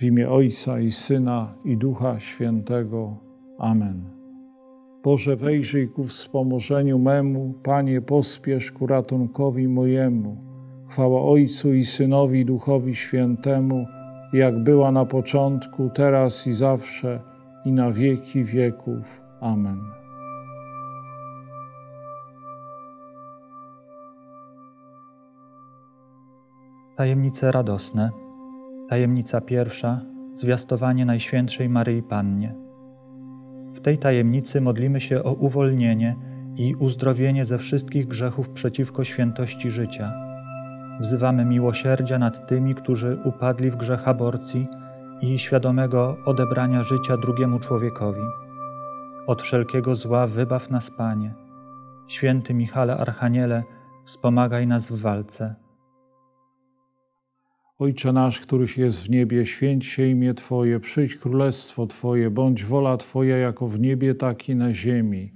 W imię Ojca i Syna, i Ducha Świętego. Amen. Boże, wejrzyj ku wspomożeniu memu, Panie, pospiesz ku ratunkowi mojemu. Chwała Ojcu i Synowi, Duchowi Świętemu, jak była na początku, teraz i zawsze, i na wieki wieków. Amen. Tajemnice radosne. Tajemnica pierwsza. Zwiastowanie Najświętszej Maryi Pannie. W tej tajemnicy modlimy się o uwolnienie i uzdrowienie ze wszystkich grzechów przeciwko świętości życia. Wzywamy miłosierdzia nad tymi, którzy upadli w grzech aborcji i świadomego odebrania życia drugiemu człowiekowi. Od wszelkiego zła wybaw nas, Panie. Święty Michale Archaniele, wspomagaj nas w walce. Ojcze nasz, któryś jest w niebie, święć się imię Twoje, przyjdź królestwo Twoje, bądź wola Twoja jako w niebie, tak i na ziemi.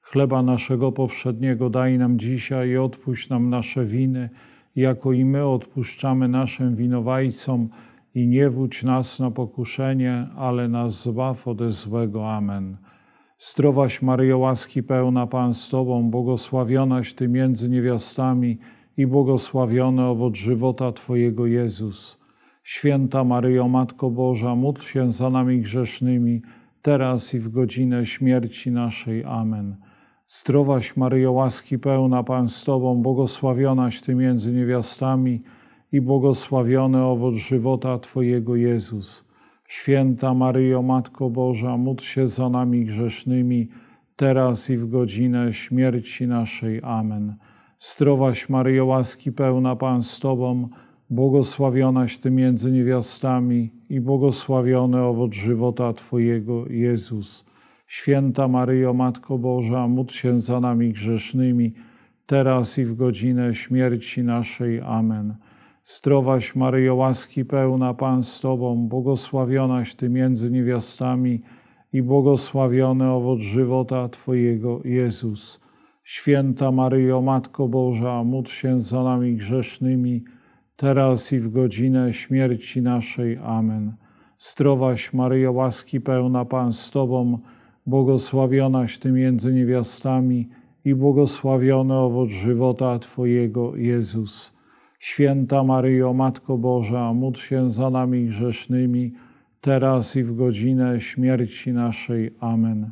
Chleba naszego powszedniego daj nam dzisiaj i odpuść nam nasze winy, jako i my odpuszczamy naszym winowajcom. I nie wódź nas na pokuszenie, ale nas zbaw ode złego. Amen. Zdrowaś Maryjo, łaski pełna, Pan z Tobą, błogosławionaś Ty między niewiastami i błogosławiony owoc żywota Twojego, Jezus. Święta Maryjo, Matko Boża, módl się za nami grzesznymi, teraz i w godzinę śmierci naszej. Amen. Zdrowaś Maryjo, łaski pełna, Pan z Tobą, błogosławionaś Ty między niewiastami i błogosławiony owoc żywota Twojego, Jezus. Święta Maryjo, Matko Boża, módl się za nami grzesznymi, teraz i w godzinę śmierci naszej. Amen. Zdrowaś Maryjo, łaski pełna, Pan z Tobą, błogosławionaś Ty między niewiastami i błogosławiony owoc żywota Twojego, Jezus. Święta Maryjo, Matko Boża, módl się za nami grzesznymi, teraz i w godzinę śmierci naszej. Amen. Zdrowaś Maryjo, łaski pełna, Pan z Tobą, błogosławionaś Ty między niewiastami i błogosławiony owoc żywota Twojego, Jezus. Święta Maryjo, Matko Boża, módl się za nami grzesznymi, teraz i w godzinę śmierci naszej. Amen. Zdrowaś Maryjo, łaski pełna, Pan z Tobą, błogosławionaś Ty między niewiastami i błogosławiony owoc żywota Twojego, Jezus. Święta Maryjo, Matko Boża, módl się za nami grzesznymi, teraz i w godzinę śmierci naszej. Amen.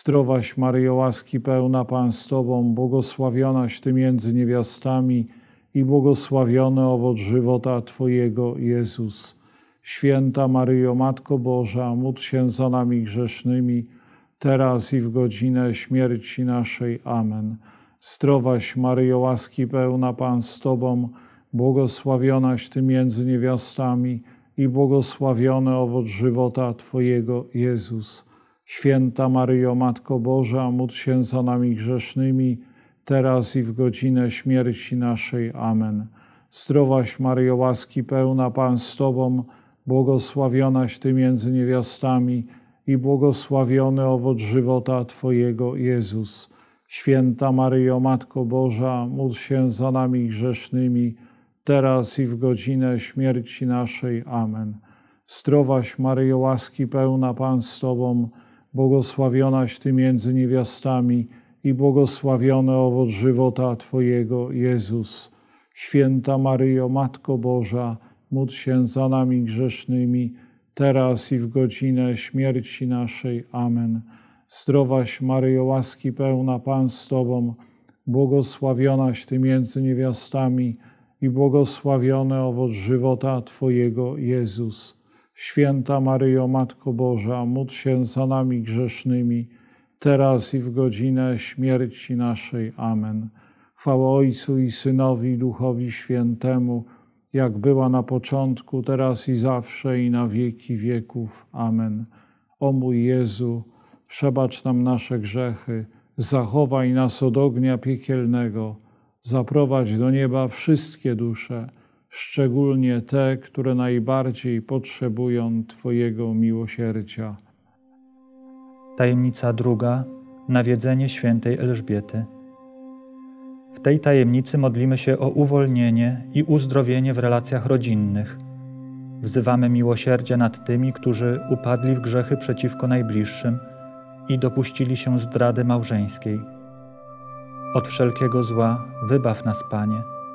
Zdrowaś Maryjo, łaski pełna, Pan z Tobą, błogosławionaś Ty między niewiastami i błogosławiony owoc żywota Twojego, Jezus. Święta Maryjo, Matko Boża, módl się za nami grzesznymi, teraz i w godzinę śmierci naszej. Amen. Zdrowaś Maryjo, łaski pełna, Pan z Tobą, błogosławionaś Ty między niewiastami i błogosławiony owoc żywota Twojego, Jezus. Święta Maryjo, Matko Boża, módl się za nami grzesznymi, teraz i w godzinę śmierci naszej. Amen. Zdrowaś Maryjo, łaski pełna, Pan z Tobą, błogosławionaś Ty między niewiastami i błogosławiony owoc żywota Twojego, Jezus. Święta Maryjo, Matko Boża, módl się za nami grzesznymi, teraz i w godzinę śmierci naszej. Amen. Zdrowaś Maryjo, łaski pełna, Pan z Tobą, błogosławionaś Ty między niewiastami i błogosławiony owoc żywota Twojego, Jezus. Święta Maryjo, Matko Boża, módl się za nami grzesznymi, teraz i w godzinę śmierci naszej. Amen. Zdrowaś Maryjo, łaski pełna, Pan z Tobą, błogosławionaś Ty między niewiastami i błogosławiony owoc żywota Twojego, Jezus. Święta Maryjo, Matko Boża, módl się za nami grzesznymi, teraz i w godzinę śmierci naszej. Amen. Chwała Ojcu i Synowi, i Duchowi Świętemu, jak była na początku, teraz i zawsze, i na wieki wieków. Amen. O mój Jezu, przebacz nam nasze grzechy, zachowaj nas od ognia piekielnego, zaprowadź do nieba wszystkie dusze, szczególnie te, które najbardziej potrzebują Twojego miłosierdzia. Tajemnica druga. Nawiedzenie świętej Elżbiety. W tej tajemnicy modlimy się o uwolnienie i uzdrowienie w relacjach rodzinnych. wzywamy miłosierdzia nad tymi, którzy upadli w grzechy przeciwko najbliższym i dopuścili się zdrady małżeńskiej. Od wszelkiego zła wybaw nas, Panie.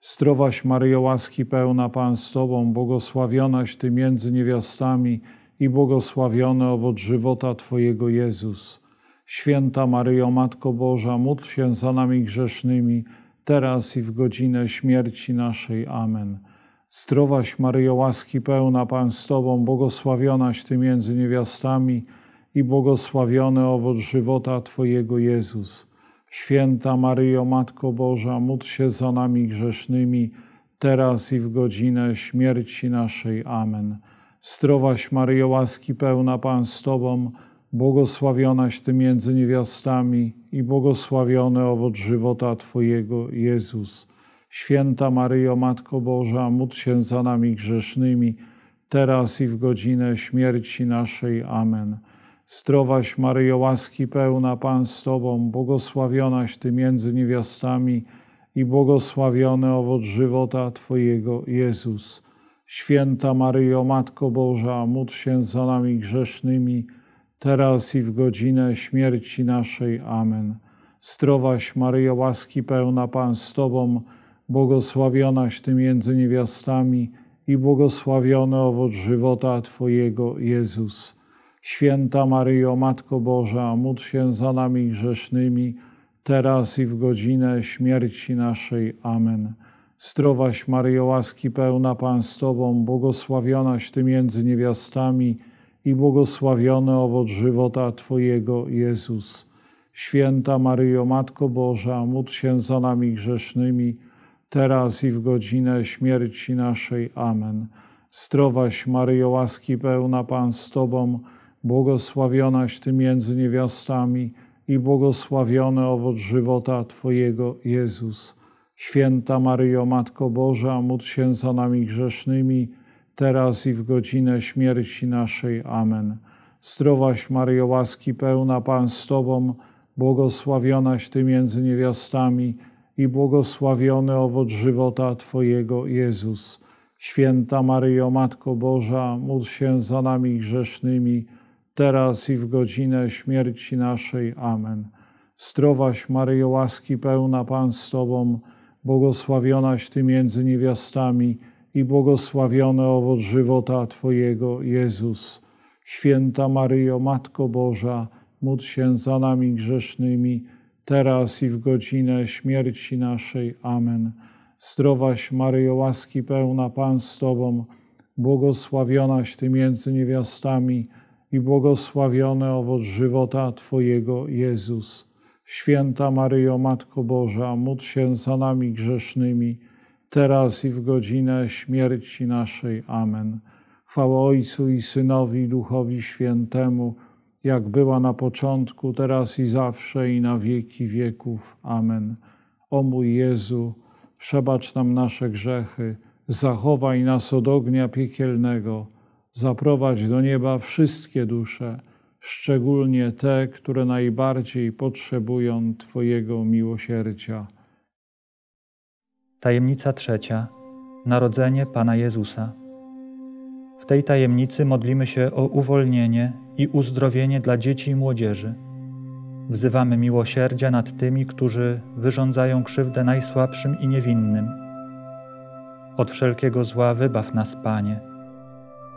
Zdrowaś Maryjo, łaski pełna, Pan z Tobą, błogosławionaś Ty między niewiastami i błogosławiony owoc żywota Twojego, Jezus. Święta Maryjo, Matko Boża, módl się za nami grzesznymi, teraz i w godzinę śmierci naszej. Amen. Zdrowaś Maryjo, łaski pełna, Pan z Tobą, błogosławionaś Ty między niewiastami i błogosławiony owoc żywota Twojego, Jezus. Święta Maryjo, Matko Boża, módl się za nami grzesznymi, teraz i w godzinę śmierci naszej. Amen. Zdrowaś Maryjo, łaski pełna, Pan z Tobą, błogosławionaś Ty między niewiastami i błogosławiony owoc żywota Twojego, Jezus. Święta Maryjo, Matko Boża, módl się za nami grzesznymi, teraz i w godzinę śmierci naszej. Amen. Zdrowaś Maryjo, łaski pełna, Pan z Tobą, błogosławionaś Ty między niewiastami i błogosławiony owoc żywota Twojego, Jezus. Święta Maryjo, Matko Boża, módl się za nami grzesznymi, teraz i w godzinę śmierci naszej. Amen. Zdrowaś Maryjo, łaski pełna, Pan z Tobą, błogosławionaś Ty między niewiastami i błogosławiony owoc żywota Twojego, Jezus. Święta Maryjo, Matko Boża, módl się za nami grzesznymi, teraz i w godzinę śmierci naszej. Amen. Zdrowaś Maryjo, łaski pełna, Pan z Tobą, błogosławionaś Ty między niewiastami i błogosławiony owoc żywota Twojego, Jezus. Święta Maryjo, Matko Boża, módl się za nami grzesznymi, teraz i w godzinę śmierci naszej. Amen. Zdrowaś Maryjo, łaski pełna, Pan z Tobą, błogosławionaś Ty między niewiastami i błogosławiony owoc żywota Twojego, Jezus. Święta Maryjo, Matko Boża, módl się za nami grzesznymi, teraz i w godzinę śmierci naszej. Amen. Zdrowaś Maryjo, łaski pełna, Pan z Tobą, błogosławionaś Ty między niewiastami i błogosławiony owoc żywota Twojego, Jezus. Święta Maryjo, Matko Boża, módl się za nami grzesznymi, teraz i w godzinę śmierci naszej. Amen. Zdrowaś Maryjo, łaski pełna, Pan z Tobą, błogosławionaś Ty między niewiastami i błogosławiony owoc żywota Twojego, Jezus. Święta Maryjo, Matko Boża, módl się za nami grzesznymi, teraz i w godzinę śmierci naszej. Amen. Zdrowaś Maryjo, łaski pełna, Pan z Tobą, błogosławionaś Ty między niewiastami i błogosławiony owoc żywota Twojego, Jezus. Święta Maryjo, Matko Boża, módl się za nami grzesznymi, teraz i w godzinę śmierci naszej. Amen. Chwała Ojcu i Synowi, i Duchowi Świętemu, jak była na początku, teraz i zawsze, i na wieki wieków. Amen. O mój Jezu, przebacz nam nasze grzechy, zachowaj nas od ognia piekielnego, zaprowadź do nieba wszystkie dusze, szczególnie te, które najbardziej potrzebują Twojego miłosierdzia. Tajemnica trzecia. Narodzenie Pana Jezusa. W tej tajemnicy modlimy się o uwolnienie i uzdrowienie dla dzieci i młodzieży. Wzywamy miłosierdzia nad tymi, którzy wyrządzają krzywdę najsłabszym i niewinnym. Od wszelkiego zła wybaw nas, Panie.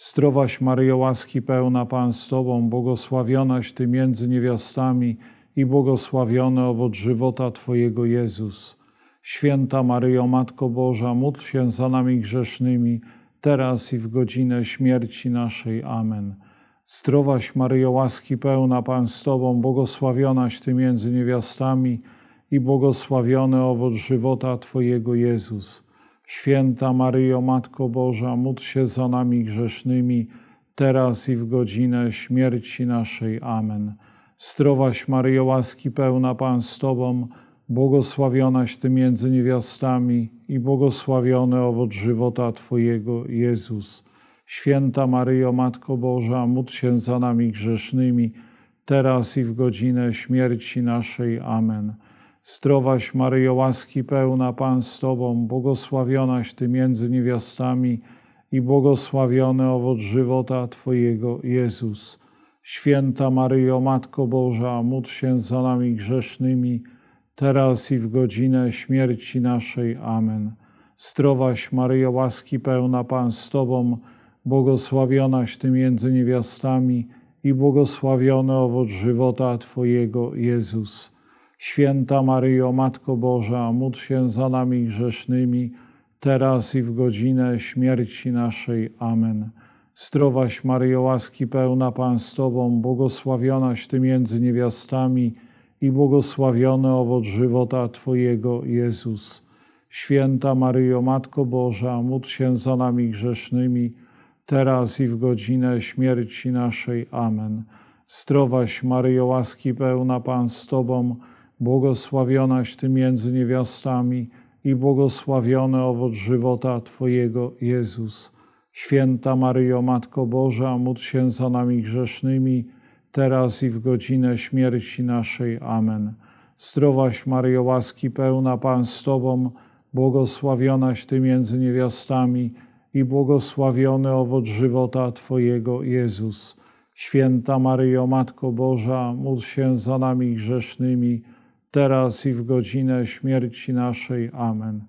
Zdrowaś Maryjo, łaski pełna, Pan z Tobą, błogosławionaś Ty między niewiastami i błogosławiony owoc żywota Twojego, Jezus. Święta Maryjo, Matko Boża, módl się za nami grzesznymi, teraz i w godzinę śmierci naszej. Amen. Zdrowaś Maryjo, łaski pełna, Pan z Tobą, błogosławionaś Ty między niewiastami i błogosławiony owoc żywota Twojego, Jezus. Święta Maryjo, Matko Boża, módl się za nami grzesznymi, teraz i w godzinę śmierci naszej. Amen. Zdrowaś Maryjo, łaski pełna, Pan z Tobą, błogosławionaś Ty między niewiastami i błogosławiony owoc żywota Twojego, Jezus. Święta Maryjo, Matko Boża, módl się za nami grzesznymi, teraz i w godzinę śmierci naszej. Amen. Zdrowaś Maryjo, łaski pełna, Pan z Tobą, błogosławionaś Ty między niewiastami i błogosławiony owoc żywota Twojego, Jezus. Święta Maryjo, Matko Boża, módl się za nami grzesznymi, teraz i w godzinę śmierci naszej. Amen. Zdrowaś Maryjo, łaski pełna, Pan z Tobą, błogosławionaś Ty między niewiastami i błogosławiony owoc żywota Twojego, Jezus. Święta Maryjo, Matko Boża, módl się za nami grzesznymi, teraz i w godzinę śmierci naszej. Amen. Zdrowaś Maryjo, łaski pełna, Pan z Tobą, błogosławionaś Ty między niewiastami i błogosławiony owoc żywota Twojego, Jezus. Święta Maryjo, Matko Boża, módl się za nami grzesznymi, teraz i w godzinę śmierci naszej. Amen. Zdrowaś Maryjo, łaski pełna, Pan z Tobą, błogosławionaś Ty między niewiastami i błogosławiony owoc żywota Twojego, Jezus. Święta Maryjo, Matko Boża, módl się za nami grzesznymi, teraz i w godzinę śmierci naszej. Amen. Zdrowaś Maryjo, łaski pełna, Pan z Tobą, błogosławionaś Ty między niewiastami i błogosławiony owoc żywota Twojego, Jezus. Święta Maryjo, Matko Boża, módl się za nami grzesznymi, teraz i w godzinę śmierci naszej. Amen.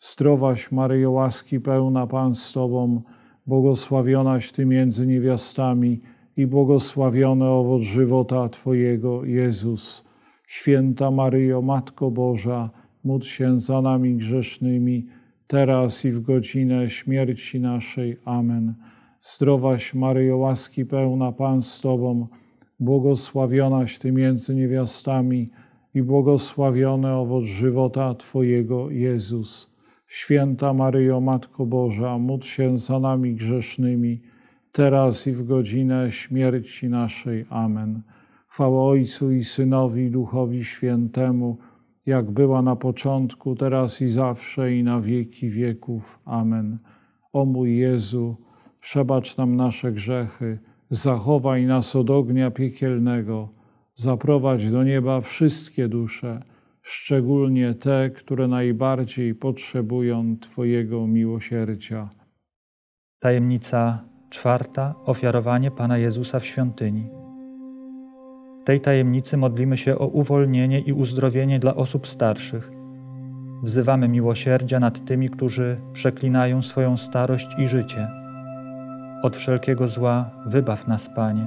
Zdrowaś Maryjo, łaski pełna, Pan z Tobą, błogosławionaś Ty między niewiastami i błogosławiony owoc żywota Twojego, Jezus. Święta Maryjo, Matko Boża, módl się za nami grzesznymi, teraz i w godzinę śmierci naszej. Amen. Zdrowaś Maryjo, łaski pełna, Pan z Tobą, błogosławionaś Ty między niewiastami i błogosławiony owoc żywota Twojego, Jezus. Święta Maryjo, Matko Boża, módl się za nami grzesznymi, teraz i w godzinę śmierci naszej. Amen. Chwała Ojcu i Synowi, i Duchowi Świętemu, jak była na początku, teraz i zawsze, i na wieki wieków. Amen. O mój Jezu, przebacz nam nasze grzechy, zachowaj nas od ognia piekielnego, zaprowadź do nieba wszystkie dusze, szczególnie te, które najbardziej potrzebują Twojego miłosierdzia. Tajemnica czwarta. Ofiarowanie Pana Jezusa w świątyni. W tej tajemnicy modlimy się o uwolnienie i uzdrowienie dla osób starszych. Wzywamy miłosierdzia nad tymi, którzy przeklinają swoją starość i życie. Od wszelkiego zła wybaw nas, Panie.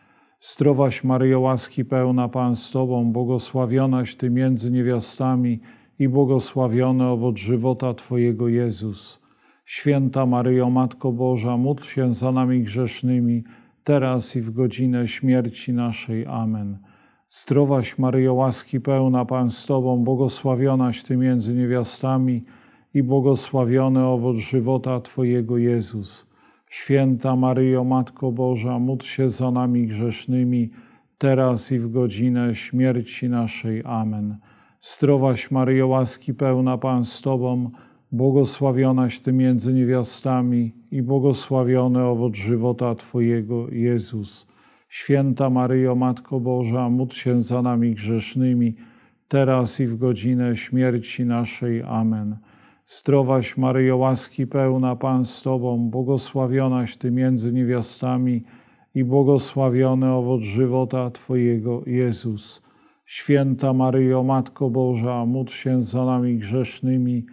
Zdrowaś Maryjo, łaski pełna, Pan z Tobą, błogosławionaś Ty między niewiastami i błogosławiony owoc żywota Twojego, Jezus. Święta Maryjo, Matko Boża, módl się za nami grzesznymi, teraz i w godzinę śmierci naszej. Amen. Zdrowaś Maryjo, łaski pełna, Pan z Tobą, błogosławionaś Ty między niewiastami i błogosławiony owoc żywota Twojego, Jezus. Święta Maryjo, Matko Boża, módl się za nami grzesznymi, teraz i w godzinę śmierci naszej. Amen. Zdrowaś Maryjo, łaski pełna, Pan z Tobą, błogosławionaś Ty między niewiastami i błogosławiony owoc żywota Twojego, Jezus. Święta Maryjo, Matko Boża, módl się za nami grzesznymi, teraz i w godzinę śmierci naszej. Amen. Zdrowaś Maryjo, łaski pełna, Pan z Tobą, błogosławionaś Ty między niewiastami i błogosławiony owoc żywota Twojego, Jezus. Święta Maryjo, Matko Boża, módl się za nami grzesznymi,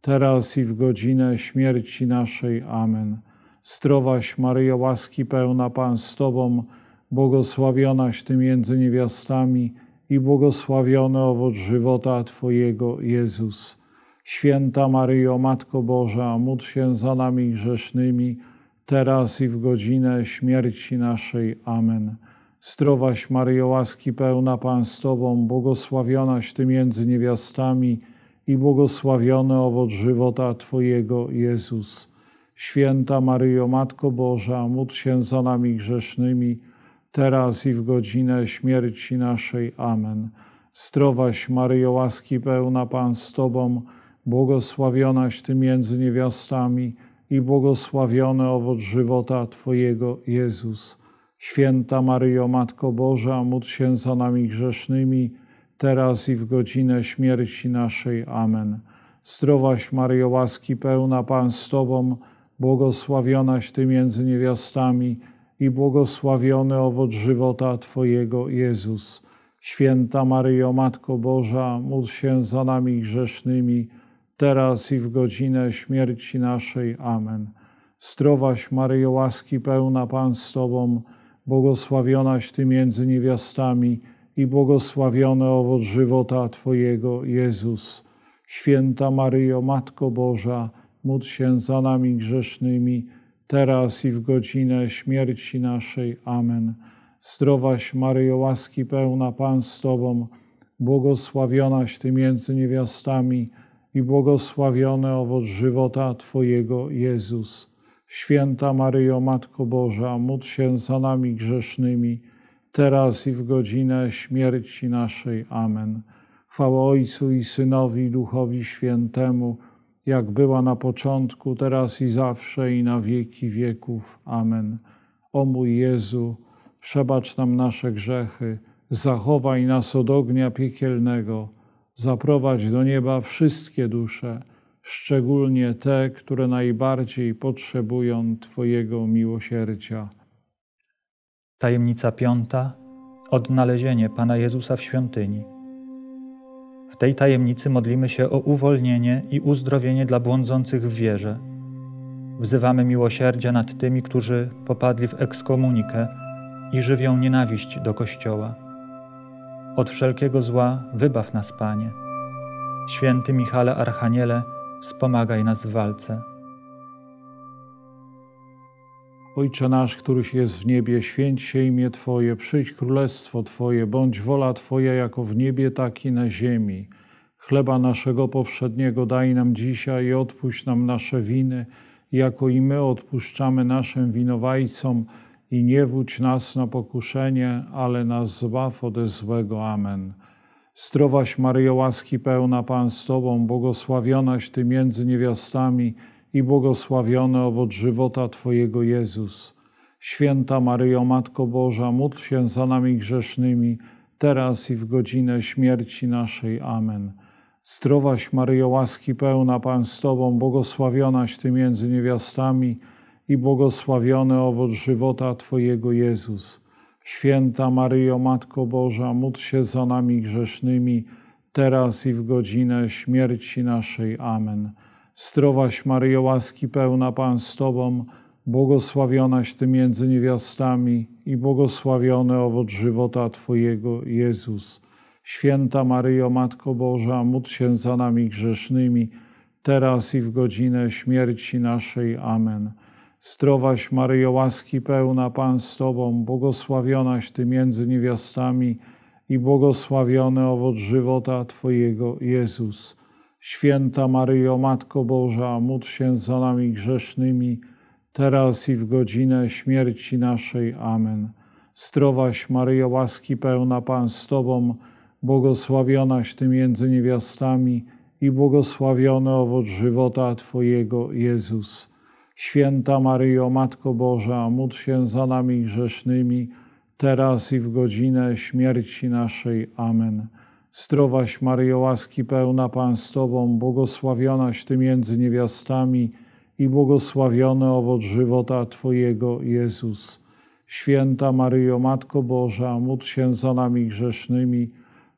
teraz i w godzinę śmierci naszej. Amen. Zdrowaś Maryjo, łaski pełna, Pan z Tobą, błogosławionaś Ty między niewiastami i błogosławiony owoc żywota Twojego, Jezus. Święta Maryjo, Matko Boża, módl się za nami grzesznymi, teraz i w godzinę śmierci naszej. Amen. Zdrowaś Maryjo, łaski pełna, Pan z Tobą, błogosławionaś Ty między niewiastami i błogosławiony owoc żywota Twojego, Jezus. Święta Maryjo, Matko Boża, módl się za nami grzesznymi, teraz i w godzinę śmierci naszej. Amen. Zdrowaś Maryjo, łaski pełna, Pan z Tobą, błogosławionaś Ty między niewiastami i błogosławiony owoc żywota Twojego, Jezus. Święta Maryjo, Matko Boża, módl się za nami grzesznymi, teraz i w godzinę śmierci naszej. Amen. Zdrowaś Maryjo, łaski pełna, Pan z Tobą, błogosławionaś Ty między niewiastami i błogosławiony owoc żywota Twojego, Jezus. Święta Maryjo, Matko Boża, módl się za nami grzesznymi, teraz i w godzinę śmierci naszej. Amen. Zdrowaś Maryjo, łaski pełna, Pan z Tobą, błogosławionaś Ty między niewiastami i błogosławiony owoc żywota Twojego, Jezus. Święta Maryjo, Matko Boża, módl się za nami grzesznymi, teraz i w godzinę śmierci naszej. Amen. Zdrowaś Maryjo, łaski pełna, Pan z Tobą, błogosławionaś Ty między niewiastami i błogosławiony owoc żywota Twojego, Jezus. Święta Maryjo, Matko Boża, módl się za nami grzesznymi, teraz i w godzinę śmierci naszej. Amen. Chwała Ojcu i Synowi, i Duchowi Świętemu, jak była na początku, teraz i zawsze, i na wieki wieków. Amen. O mój Jezu, przebacz nam nasze grzechy, zachowaj nas od ognia piekielnego, zaprowadź do nieba wszystkie dusze, szczególnie te, które najbardziej potrzebują Twojego miłosierdzia. Tajemnica piąta. Odnalezienie Pana Jezusa w świątyni. W tej tajemnicy modlimy się o uwolnienie i uzdrowienie dla błądzących w wierze. Wzywamy miłosierdzia nad tymi, którzy popadli w ekskomunikę i żywią nienawiść do Kościoła. Od wszelkiego zła wybaw nas, Panie. Święty Michale Archaniele, wspomagaj nas w walce. Ojcze nasz, któryś jest w niebie, święć się imię Twoje, przyjdź królestwo Twoje, bądź wola Twoja jako w niebie, tak i na ziemi. Chleba naszego powszedniego daj nam dzisiaj i odpuść nam nasze winy, jako i my odpuszczamy naszym winowajcom. I nie wódź nas na pokuszenie, ale nas zbaw ode złego. Amen. Zdrowaś Maryjo, łaski pełna, Pan z Tobą, błogosławionaś Ty między niewiastami i błogosławiony owoc żywota Twojego, Jezus. Święta Maryjo, Matko Boża, módl się za nami grzesznymi, teraz i w godzinę śmierci naszej. Amen. Zdrowaś Maryjo, łaski pełna, Pan z Tobą, błogosławionaś Ty między niewiastami i błogosławiony owoc żywota Twojego, Jezus. Święta Maryjo, Matko Boża, módl się za nami grzesznymi, teraz i w godzinę śmierci naszej. Amen. Zdrowaś Maryjo, łaski pełna, Pan z Tobą, błogosławionaś Ty między niewiastami i błogosławiony owoc żywota Twojego, Jezus. Święta Maryjo, Matko Boża, módl się za nami grzesznymi, teraz i w godzinę śmierci naszej. Amen. Zdrowaś Maryjo, łaski pełna, Pan z Tobą, błogosławionaś Ty między niewiastami i błogosławiony owoc żywota Twojego, Jezus. Święta Maryjo, Matko Boża, módl się za nami grzesznymi, teraz i w godzinę śmierci naszej. Amen. Zdrowaś Maryjo, łaski pełna, Pan z Tobą, błogosławionaś Ty między niewiastami i błogosławiony owoc żywota Twojego, Jezus. Święta Maryjo, Matko Boża, módl się za nami grzesznymi, teraz i w godzinę śmierci naszej. Amen. Zdrowaś Maryjo, łaski pełna, Pan z Tobą, błogosławionaś Ty między niewiastami i błogosławiony owoc żywota Twojego, Jezus. Święta Maryjo, Matko Boża, módl się za nami grzesznymi,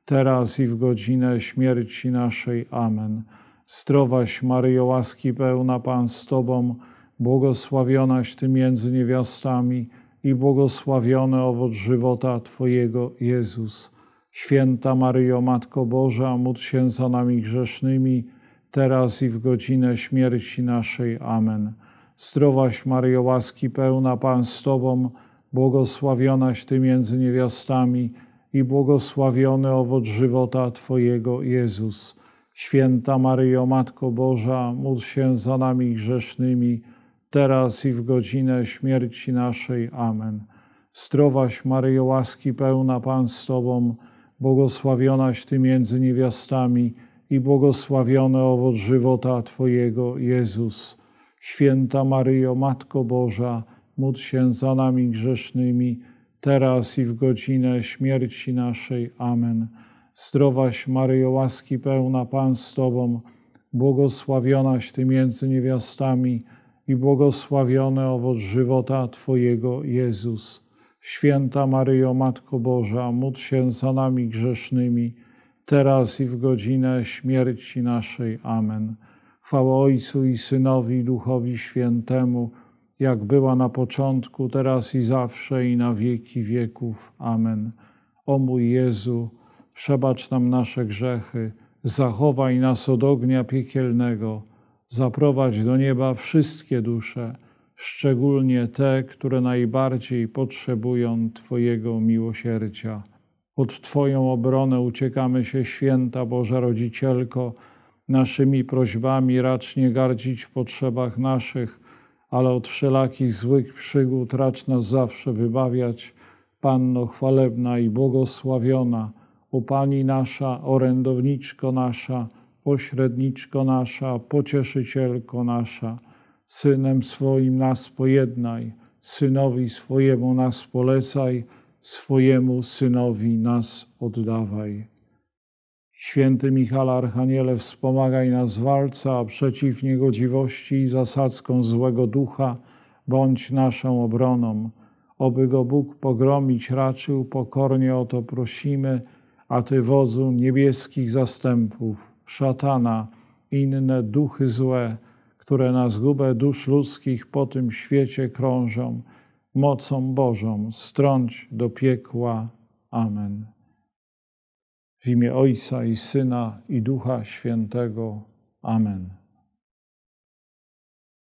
teraz i w godzinę śmierci naszej. Amen. Zdrowaś Maryjo, łaski pełna, Pan z Tobą, błogosławionaś Ty między niewiastami i błogosławiony owoc żywota Twojego, Jezus. Święta Maryjo, Matko Boża, módl się za nami grzesznymi, teraz i w godzinę śmierci naszej. Amen. Zdrowaś Maryjo, łaski pełna, Pan z Tobą, błogosławionaś Ty między niewiastami i błogosławiony owoc żywota Twojego, Jezus. Święta Maryjo, Matko Boża, módl się za nami grzesznymi, teraz i w godzinę śmierci naszej. Amen. Zdrowaś Maryjo, łaski pełna, Pan z Tobą, błogosławionaś Ty między niewiastami i błogosławiony owoc żywota Twojego, Jezus. Święta Maryjo, Matko Boża, módl się za nami grzesznymi, teraz i w godzinę śmierci naszej. Amen. Zdrowaś Maryjo, łaski pełna, Pan z Tobą, błogosławionaś Ty między niewiastami i błogosławiony owoc żywota Twojego, Jezus. Święta Maryjo, Matko Boża, módl się za nami grzesznymi, teraz i w godzinę śmierci naszej. Amen. Chwała Ojcu i Synowi, i Duchowi Świętemu, jak była na początku, teraz i zawsze, i na wieki wieków. Amen. O mój Jezu, przebacz nam nasze grzechy, zachowaj nas od ognia piekielnego, zaprowadź do nieba wszystkie dusze, szczególnie te, które najbardziej potrzebują Twojego miłosierdzia. Pod Twoją obronę uciekamy się, święta Boża Rodzicielko, naszymi prośbami racz nie gardzić w potrzebach naszych, ale od wszelakich złych przygód racz nas zawsze wybawiać. Panno chwalebna i błogosławiona, o Pani nasza, orędowniczko nasza, pośredniczko nasza, pocieszycielko nasza, Synem swoim nas pojednaj, Synowi swojemu nas polecaj, swojemu Synowi nas oddawaj. Święty Michale Archaniele, wspomagaj nas w walce, a przeciw niegodziwości i zasadzką złego ducha bądź naszą obroną. Oby go Bóg pogromić raczył, pokornie o to prosimy, a Ty, wodzu niebieskich zastępów, szatana, inne duchy złe, które na zgubę dusz ludzkich po tym świecie krążą, mocą Bożą strąć do piekła. Amen. W imię Ojca i Syna, i Ducha Świętego. Amen.